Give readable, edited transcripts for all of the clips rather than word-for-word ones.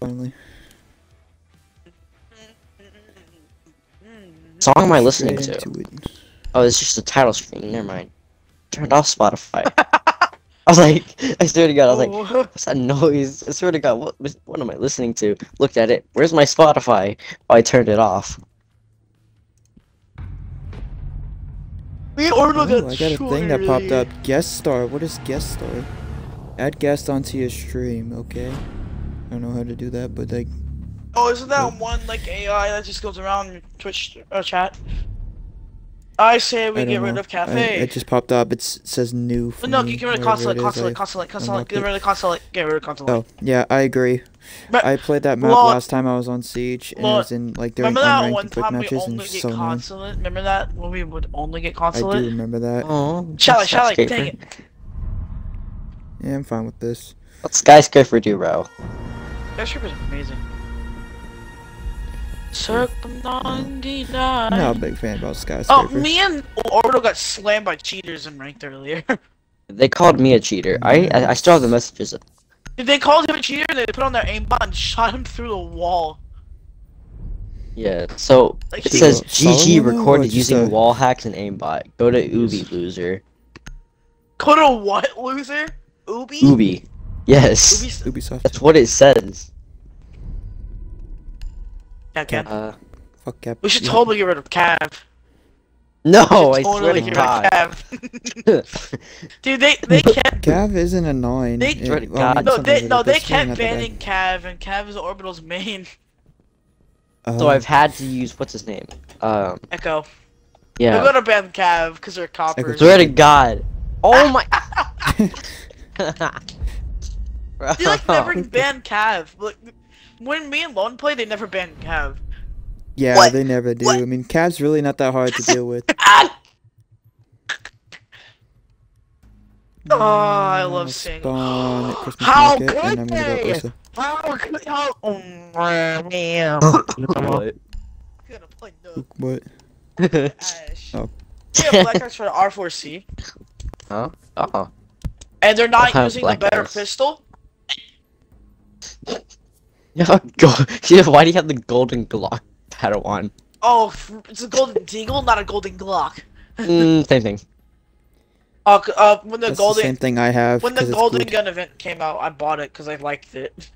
Finally. What song am I listening to? Oh, it's just the title screen. Never mind. Turned off Spotify. I was like, I swear to God, I was like, what's that noise? I swear to God, what am I listening to? Looked at it. Where's my Spotify? Oh, I turned it off. Oh, I got a thing that popped up. Guest star. What is guest star? Add guest onto your stream. Okay. I don't know how to do that, but like. Oh, isn't that one like AI that just goes around Twitch chat? I say we get rid of cafe. It just popped up. It says new. But no, get rid of Consulate. Get rid of Consulate. Get rid of Consulate. Oh yeah, I agree. But I played that map last time I was on Siege, and it was in like during unranked quick matches, and so Consulate. Remember that when we would only get Consulate? I do remember that. Oh, Skyscraper. Dang it. Yeah, I'm fine with this. What's Skyscraper do, bro? Skyscraper's amazing. Circum 99. I'm not a big fan about Skyscraper. Oh, me and Orbital got slammed by cheaters in ranked earlier. They called me a cheater. I still have the messages. They called him a cheater and they put on their aimbot and shot him through the wall. Yeah, so like, it says GG recorded using wall hacks and aimbot. Go to Ubi, loser. Go to what, loser? Ubi? Ubi. Yes. Ubisoft. That's what it says. Yeah, Cav. Fuck Cav. We should totally get rid of Cav. No, I totally swear to God. Cav. Dude, they can't. Cav isn't annoying. They kept banning Cav, and Cav is Orbital's main. So I've had to use what's his name? Echo. Yeah. We're gonna ban Cav because they're coppers. I swear to God. Oh my. They like never banned Cav. Like, when me and Lon play, they never banned Cav. Yeah, what? They never do. What? I mean, Cav's really not that hard to deal with. Oh, I love singing. How could they? How could they? Oh, man. What? I'm gonna play Nook. What? Ash. Oh. We have black eyes for the R4C. Huh? Uh-huh. And they're not using the better pistol? Yeah, why do you have the golden Glock Padawan? Oh, it's a golden deagle, not a golden Glock. Same thing. When the same thing I have. When the golden gun event came out, I bought it because I liked it.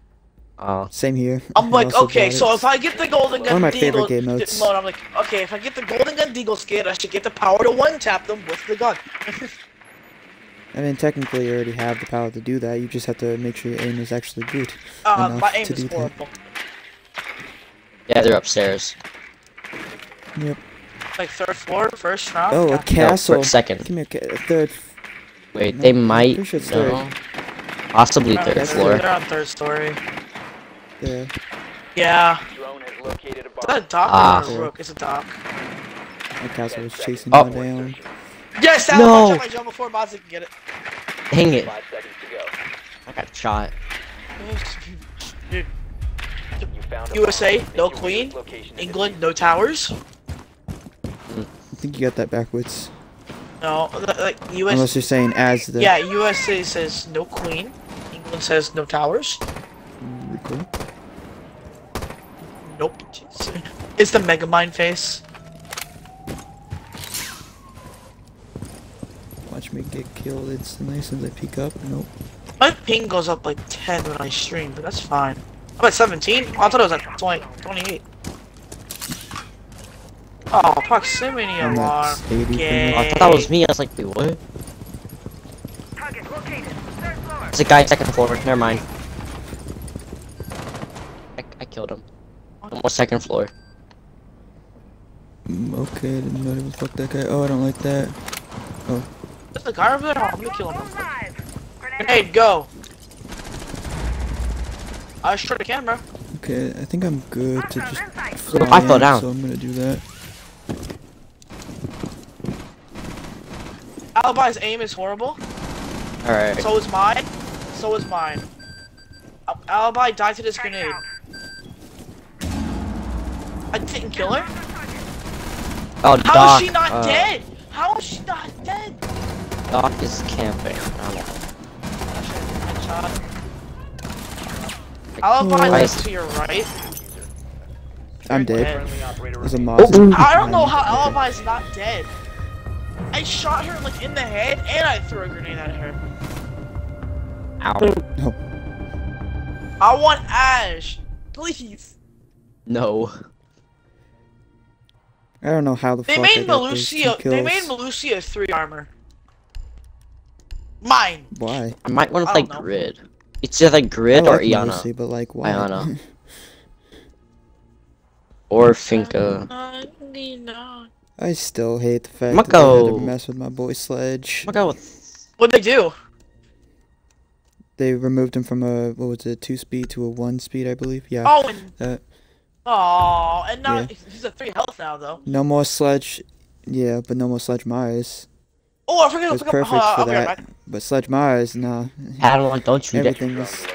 Same here. I'm like, okay, so if I get the golden gun deagle, I'm like, okay, if I get the golden gun deagle skin, I should get the power to one tap them with the gun. I mean, technically, you already have the power to do that. You just have to make sure your aim is actually good. My aim is horrible. Yeah, they're upstairs. Yep. Like third floor, first round. Oh, a castle. No, second. Come here, third. Wait, no, they might. Sure no. Possibly third floor. They're on third story. Yeah. Yeah. Is that a dock or a rook? It's a dock. The castle was chasing me down. Yes, that was my jump before mods can get it. Dang it. 5 seconds to go. I got shot. Dude. USA, no queen. England, no towers. I think you got that backwards. No, like US. Unless you're saying as the. Yeah, USA says no queen. England says no towers. Cool. Nope. It's the Megamind face. Watch me get killed instantly since I peek up. Nope. My ping goes up like 10 when I stream, but that's fine. I'm at 17? Oh, I thought it was at 20, 28. Oh, proximity alarm. Okay. I thought that was me. I was like, wait, what? Target located. Third floor. There's a guy second floor. Never mind. I killed him. One more second floor. Okay, didn't know he was fuck that guy. Oh, I don't like that. Oh. There's a guy over there? I'm gonna kill him. Grenade, go! I shot the camera. Okay, I think I'm good to just I fell down. So I'm gonna do that. Alibi's aim is horrible. Alright. So is mine. So is mine. Alibi died to this grenade. I didn't kill her. Oh, Doc, how is she not dead? How is she not dead? Doc is camping. Alibi is to your right. I'm dead. There's a mob. Oh. I don't know how Alibi's not dead. I shot her like in the head and I threw a grenade at her. Ow. No. I want Ash. Please. No. I don't know how the fuck I got those 2 kills. They made Melucia 3 armor. Mine. Why? I might want to play Grid. It's either Grid or Iana. Melucia, but like why? Iana. Or Finka. I still hate the fact that they had to mess with my boy Sledge. What'd they do? They removed him from a, what was it, 2-speed to a 1-speed, I believe. Yeah. Oh, and now he's a 3 health now, though. No more Sledge. Yeah, but no more Sledge Myers. Oh, I forgot to pick perfect up, for that. Right. But Sledge Myers, nah. Adeline, don't you get your first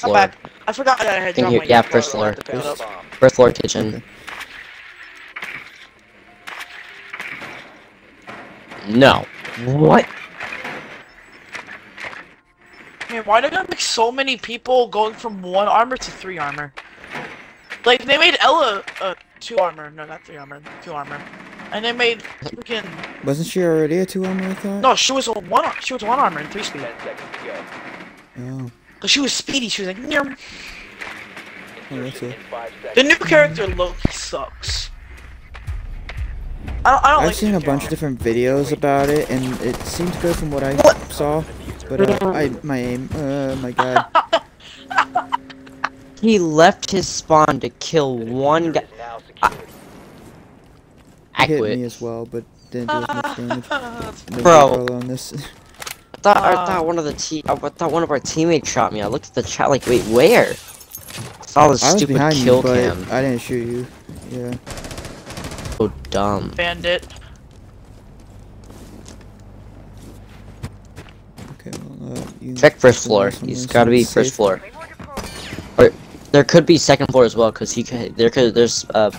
floor. I forgot that I had to go. Yeah, first floor. First floor kitchen. No. What? Man, why did I make so many people going from 1 armor to 3 armor? Like, they made Ella 2 armor. No, not 3 armor. 2 armor. And they made freaking... Wasn't she already a 2 armor, I thought? No, she was a 1 armor and 3 speed. Oh. Cause she was speedy, she was like, nyam. The new character Loki sucks. I've seen a bunch of different videos about it, and it seemed good from what I saw, but my god. He left his spawn to kill one guy. I quit. He hit me as well, but didn't do as much damage. Bro, on this. I thought one of our teammates shot me. I looked at the chat like, wait, where? I saw the stupid kill cam. I didn't shoot you. Yeah. So dumb. Bandit. Okay, well, check first floor. He's gotta be first floor. Or there could be second floor as well, cause he could. There's no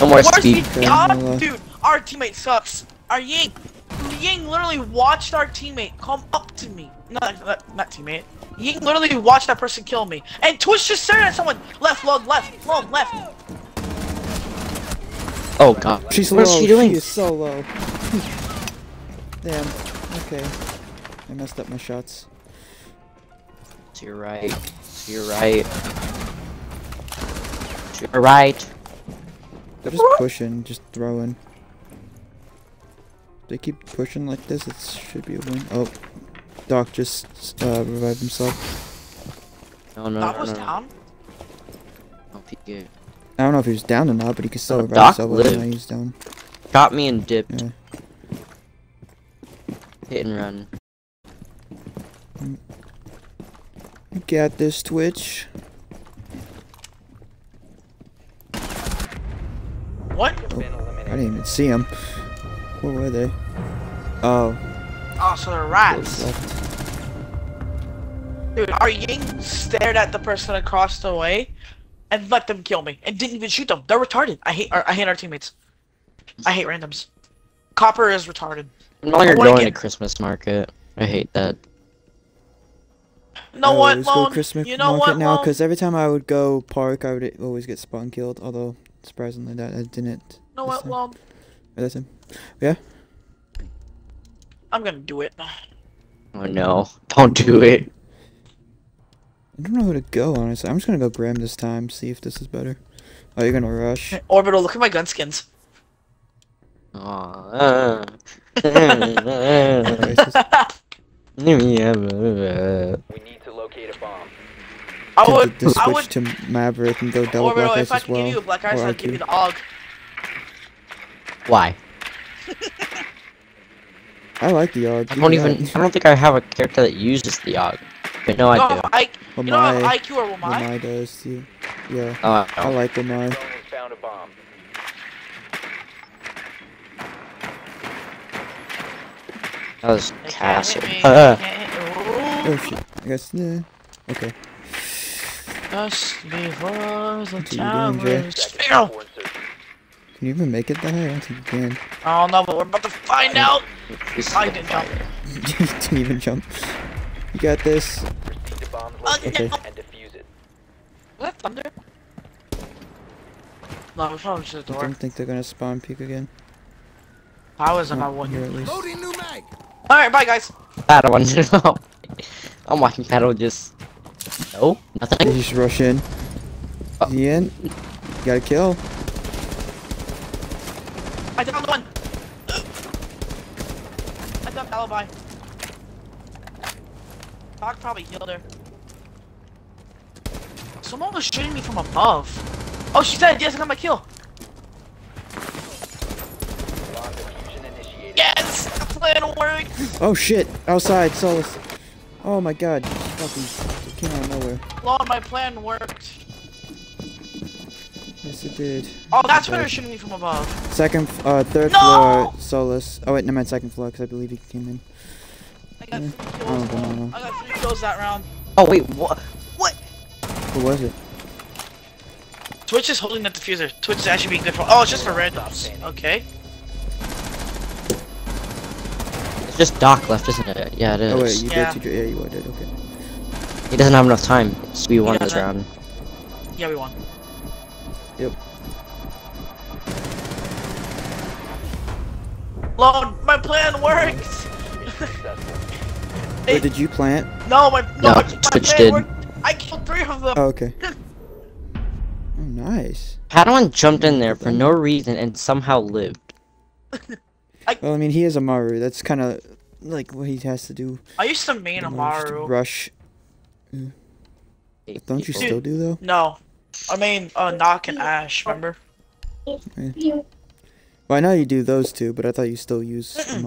more speed. Dude, our teammate sucks. Our Ying literally watched our teammate come up to me. Not teammate. Ying literally watched that person kill me. And Twitch just stared at someone. Left, log, left, log, left. Oh god. She's what is she doing? She's so low. Damn. Okay. I messed up my shots. To your right. To your right. To your right. They're just pushing, just throwing. They keep pushing like this, it should be a win. Oh, Doc just revived himself. Oh no, Doc was down? I don't know if he was down or not, but he could still revive himself. Doc lived. Down. Got me and dipped. Yeah. Hit and run. You got this, Twitch. What? Oh, I didn't even see him. Where were they? Oh. Oh, so they're rats. Dude, our Ying stared at the person across the way and let them kill me and didn't even shoot them. They're retarded. I hate our teammates. I hate randoms. Copper is retarded. No, you're going to Christmas market. I hate that. No one. You know what? Now, because every time I would go park, I would always get spawn killed. Although surprisingly, that I didn't. No what? Well. That's him. Yeah? I'm gonna do it. Oh no. Don't do it. I don't know where to go, honestly. I'm just gonna go Grim this time, see if this is better. Oh, you're gonna rush. Orbital, look at my gun skins. Aww. We need to locate a bomb. I would switch to Maverick and go double Orbital, black ice as well. Orbital, if I can give you a black ice, I'll give you the AUG. Why? I like the AUG. I don't think I have a character that uses the AUG. But no, I do. Wamai, you don't have IQ or Wamai? Wamai does, too. Yeah. I like Wamai. That was Castle. Oh shit. I guess, nah. Okay. Just before the tower. Can you even make it that high? I don't think you can. I don't know, but we're about to find out! I didn't jump. You didn't even jump. You got this. Okay. And defuse it. What? Thunder? No, we probably should have. I don't think they're gonna spawn peek again. I was on my one here at least. Alright, bye guys! I don't want to know. I'm watching Paddle just... No? Nothing? You just rush in. Oh. Is he in? You gotta kill. I downed one! I downed Alibi. Doc probably healed her. Someone was shooting me from above. Oh, she's dead! Yes, I got my kill! Yes! The plan worked! Oh shit! Outside, Solus. Oh my god. Fucking came out of nowhere. Lord, my plan worked. Yes, it did. Oh, that's where they're shooting me from above. Third floor, Solus. Oh wait, no, I meant second floor, because I believe he came in. I got 3 kills. Oh, I got 3 kills that round. Oh wait, what? What? Who was it? Twitch is holding that diffuser. Twitch is actually being good for. Oh, it's just for randoms. Okay. It's just Doc left, isn't it? Yeah, it is. Oh wait, you did. Yeah, you did. Okay. He doesn't have enough time. So we won this round. Yeah, we won. Yep. Lord, my plan works! Wait, did you plant? No, my Twitch did. Worked. I killed 3 of them! Oh, okay. Oh, nice. Padawan jumped in there for no reason and somehow lived. Well, I mean, he is Amaru. That's kind of like what he has to do. I used to main Amaru. Rush. Mm. Don't you still do, though? No. I mean, Knock and Ash, remember? Yeah. Well, I know you do those two, but I thought you still use every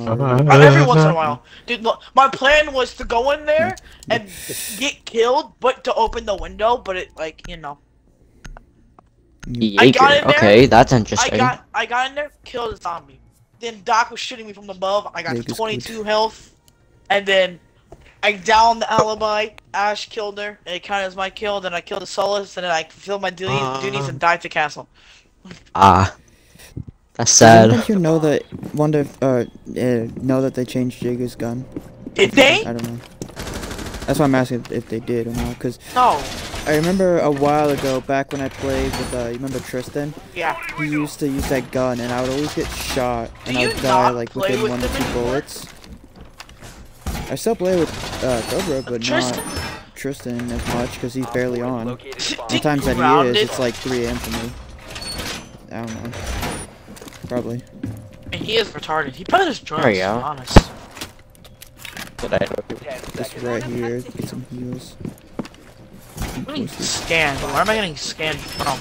once in a while. Dude, look, my plan was to go in there and get killed, but to open the window, but it, like, you know. I got in there, okay, that's interesting. I got in there, killed a zombie. Then Doc was shooting me from above. I got 22 health, and then I downed the Alibi. Ash killed her, and it counted as my kill. Then I killed the Solus, and then I fulfilled my duties and died to Castle. Ah, that's sad. I don't think you know that. Wonder, know that they changed Jigga's gun. Did they? I don't know. That's why I'm asking if they did or not, cause I remember a while ago, back when I played with, you remember Tristan? Yeah. He used to use that gun, and I would always get shot, and I would die like within 1 to 2 bullets. I still play with Cobra, but not Tristan as much because he's barely on. Sometimes that he is, it's like 3 a.m. for me. I don't know. Probably. And he is retarded. He probably just drugs, to be honest. This right here, get some heals. I'm getting scanned, but where am I getting scanned from?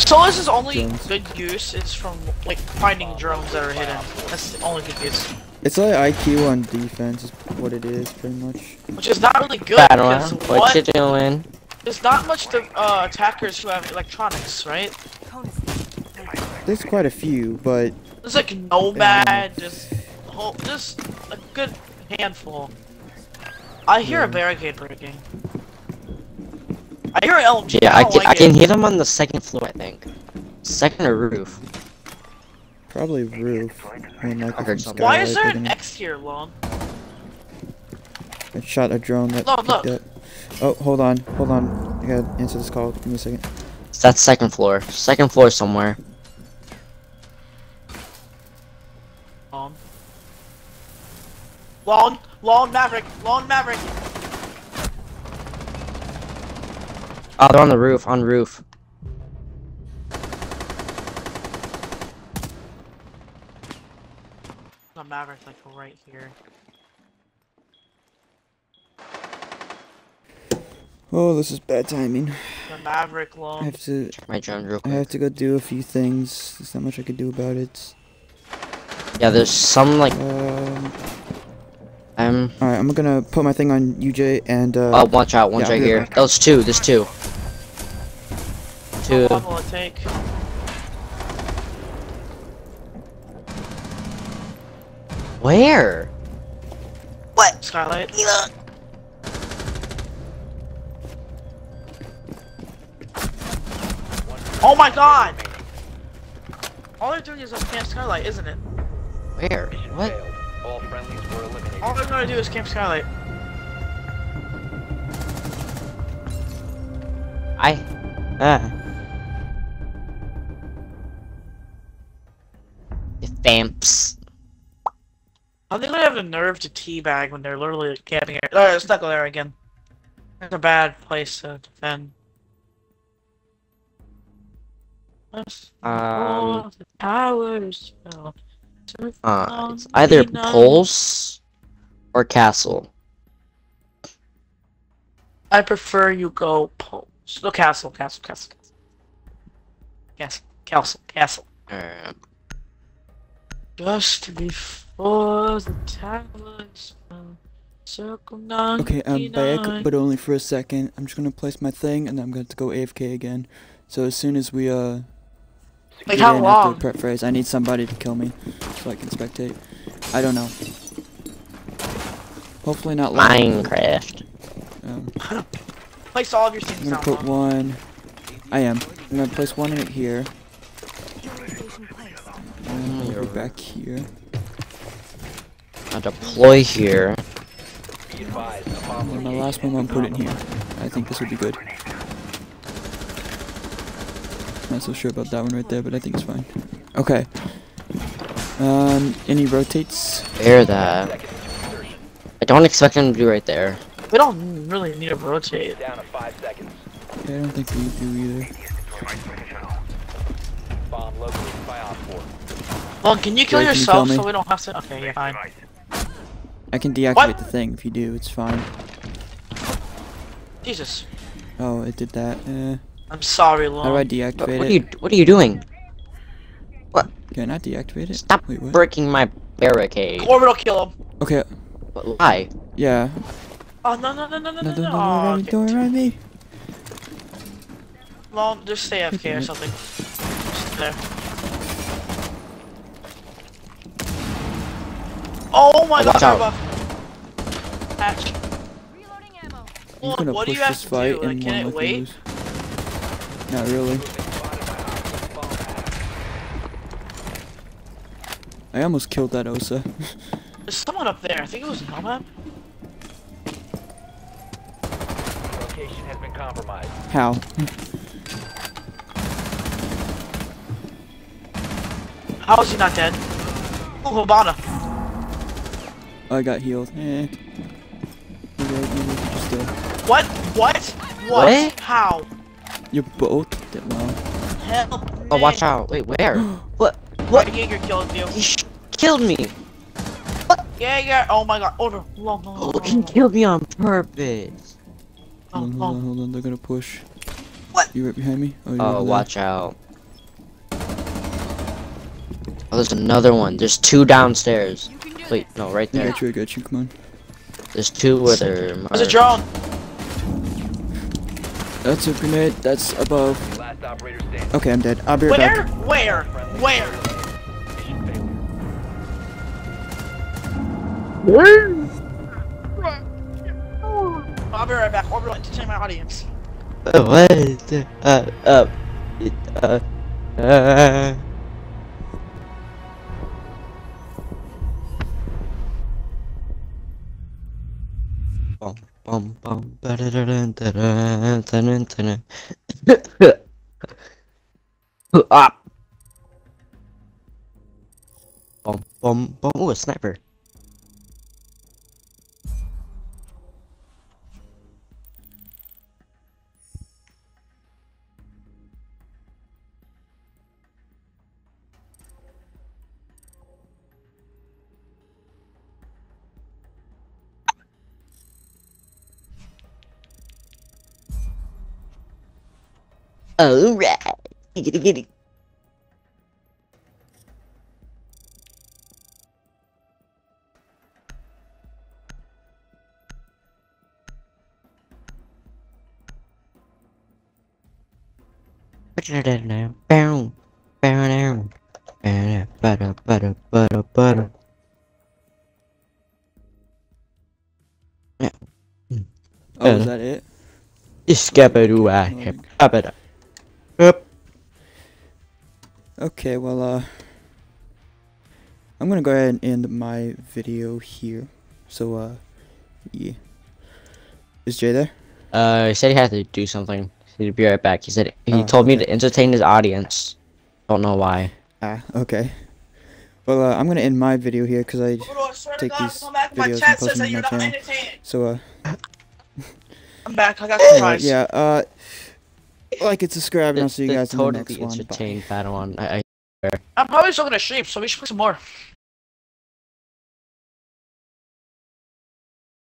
Solus is only good use, it's from like finding drones that are hidden. That's the only good use. It's like IQ on defense is what it is, pretty much. Which is not really good, because what you doing? There's not much to, attackers who have electronics, right? There's quite a few, but... There's like Nomad, just a good handful. I hear a barricade breaking. I hear an LMG. Yeah, I can hit him on the second floor, I think. Second or roof? Probably roof. Why is there an X here, Long? I shot a drone that picked up. Oh, hold on. I gotta answer this call. Give me a second. It's that second floor. Second floor somewhere. Long Maverick. Oh, they're on the roof. Maverick, like right here. Oh, this is bad timing. The Maverick Long. I have to check my drone real quick. I have to go do a few things. There's not much I can do about it. Yeah, there's some like. All right, I'm gonna put my thing on UJ and. Oh, watch out! One's right here. Oh, it's 2. There's 2. 2. How long will it take? Where? What? Skylight. Look. Oh my god! All they're doing is on Camp Skylight, isn't it? Where? What? All friendlies were eliminated. All they're gonna do is Camp Skylight. Thamps. Are they gonna have the nerve to teabag when they're literally camping here? Alright, let's not go there again. That's a bad place to defend. The towers fell. It's either Pulse or Castle. I prefer you go Pulse. No, Castle. Just before the towers fell, circle 99. Okay, I'm back, but only for a second. I'm just gonna place my thing, and I'm going to go AFK again. So as soon as we like how long? Prep phrase. I need somebody to kill me so I can spectate. I don't know. Hopefully not long. Minecraft. Place all of your things. I'm gonna put one. I'm gonna place one in it here. And go back here. I'll deploy here. And my last one, I'll put in here. I think this would be good. Not so sure about that one right there, but I think it's fine. Okay. Any rotates? Air that. I don't expect him to be right there. We don't really need to rotate. Down to 5 seconds. Yeah, I don't think we do either. Bomb located by Op 4. Well, can you kill yourself so we don't have to? Okay, yeah, fine. I can deactivate the thing if you do. It's fine. Jesus. Oh, it did that. I'm sorry, Lon. How do I deactivate it? What are you doing? What? Can I deactivate it? Stop breaking my barricade. Orbital kill him. Okay. Why? Yeah. Oh no! Don't run me. Well, just stay AFK or something. Just there. Oh my God! Hatch. Reloading ammo. Well, what do you have to do? Like, can it wait? Not really. I almost killed that Osa. There's someone up there. I think it was Nomad. Has been compromised. How? How is he not dead? Oh, Hibana. I got healed. Eh. What? What? How? You're both dead. Help me. Oh, watch out. Wait, where? What? Jaeger killed you. He killed me. What? Jaeger. Oh my God. Order. Oh, he killed me on purpose. Hold on, they're gonna push. What? You right behind me? Oh, watch out. Oh, there's another one. There's two downstairs. Wait, no, right there. I got you, come on. There's two where they're... There's a drone! That's a grenade, that's above. Okay, I'm dead. I'll be right back. Where? I'll be right back. Orbital, entertain my audience. What is that? Ooh, a sniper. Alright, giddy. Oh, is that it? Escape it, Okay, well, I'm gonna go ahead and end my video here. So, yeah. Is Jay there? He said he had to do something. He'd be right back. He said he told me to entertain his audience. Don't know why. Ah, okay. Well, I'm gonna end my video here because I take these videos and post them on my channel. So, I'm back. I got surprised. Yeah. Like and subscribe, and I'll see you guys in the next one. Bye. Battle on, I swear. I'm probably still gonna stream, so we should play some more.